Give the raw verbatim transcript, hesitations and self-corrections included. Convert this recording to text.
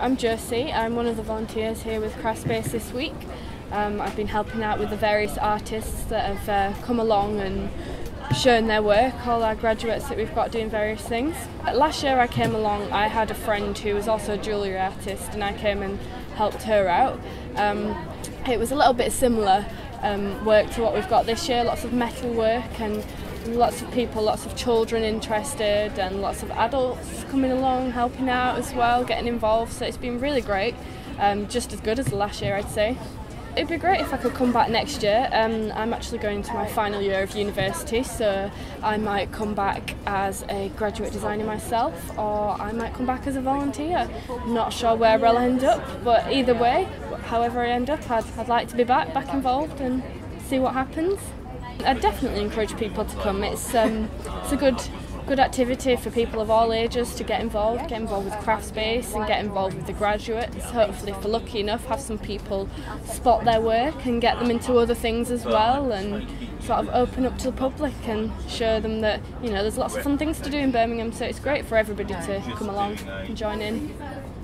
I'm Josie, I'm one of the volunteers here with Craftspace this week. Um, I've been helping out with the various artists that have uh, come along and shown their work, all our graduates that we've got doing various things. But last year I came along, I had a friend who was also a jewellery artist and I came and helped her out. Um, it was a little bit similar um, work to what we've got this year, lots of metal work and lots of people, lots of children interested and lots of adults coming along, helping out as well, getting involved, so it's been really great, um, just as good as last year I'd say. It'd be great if I could come back next year. um, I'm actually going into my final year of university, so I might come back as a graduate designer myself or I might come back as a volunteer. Not sure where I'll end up, but either way, however I end up, I'd, I'd like to be back, back involved and see what happens. I definitely encourage people to come. It's um, it's a good good activity for people of all ages to get involved, get involved with Craftspace and get involved with the graduates. Hopefully, if we're lucky enough, have some people spot their work and get them into other things as well, and sort of open up to the public and show them that, you know, there's lots of fun things to do in Birmingham. So it's great for everybody to come along and join in.